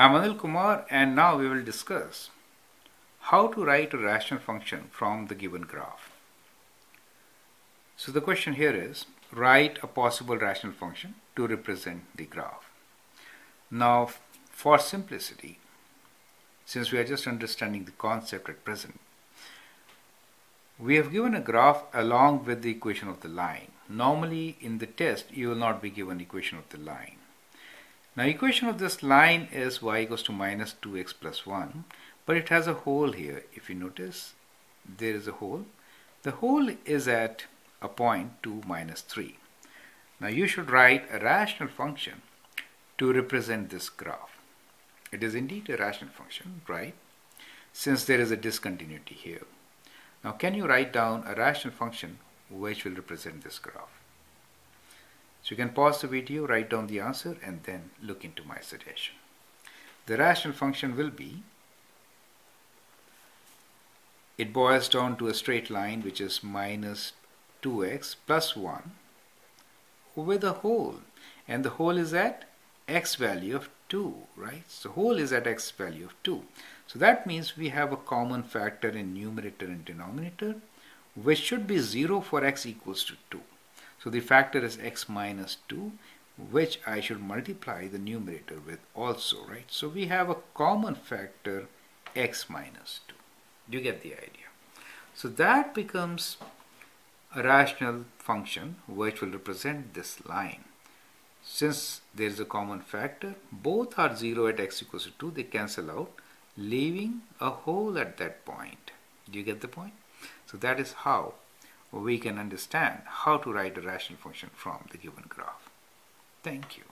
I'm Anil Kumar, and now we will discuss how to write a rational function from the given graph. So the question here is, write a possible rational function to represent the graph. Now, for simplicity, since we are just understanding the concept at present, we have given a graph along with the equation of the line. Normally in the test, you will not be given equation of the line. Now, equation of this line is y equals to minus 2x plus 1, but it has a hole here. If you notice, there is a hole. The hole is at a point 2 minus 3. Now, you should write a rational function to represent this graph. It is indeed a rational function, right? Since there is a discontinuity here. Now, can you write down a rational function which will represent this graph? So you can pause the video, write down the answer, and then look into my suggestion. The rational function will be, it boils down to a straight line which is minus 2x plus 1 with a hole, and the hole is at x value of 2, right? So hole is at x value of 2. So that means we have a common factor in numerator and denominator, which should be 0 for x equals to 2. So the factor is x minus 2, which I should multiply the numerator with also, right? So we have a common factor x minus 2. Do you get the idea? So that becomes a rational function which will represent this line. Since there is a common factor, both are 0 at x equals to 2, they cancel out, leaving a hole at that point. Do you get the point? So that is how we can understand how to write a rational function from the given graph. Thank you.